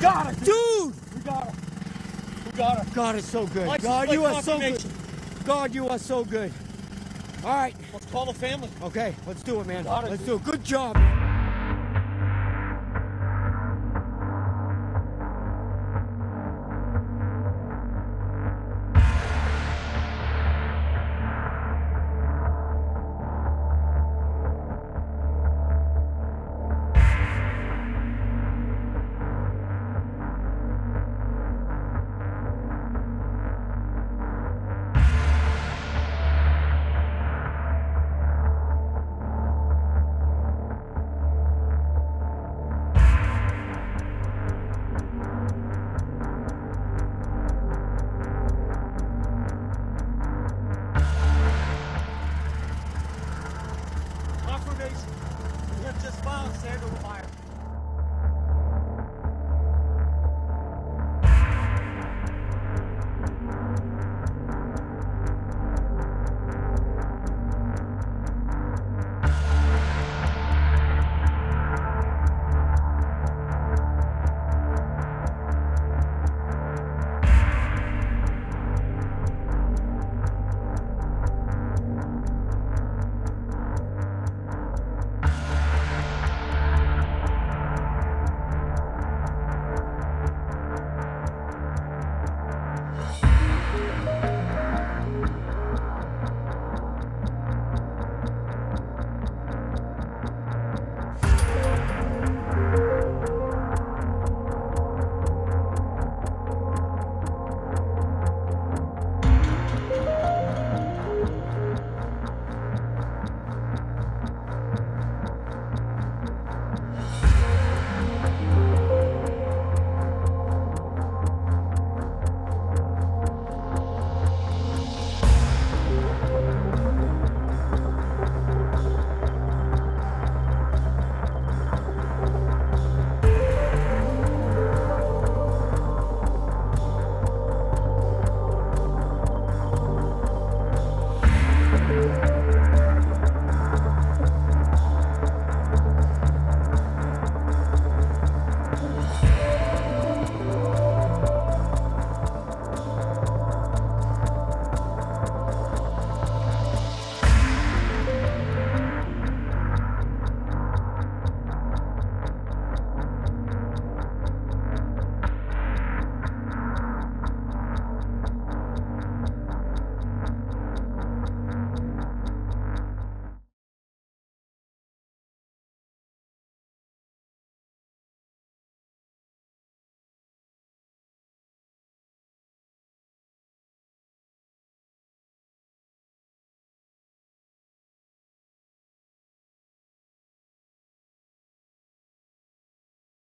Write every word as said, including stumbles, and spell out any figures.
got it, dude. dude. We got it. We got it. God is so good. License God, you are so good. God, you are so good. All right. Let's call the family. Okay, let's do it, man. It, let's dude. do it. Good job.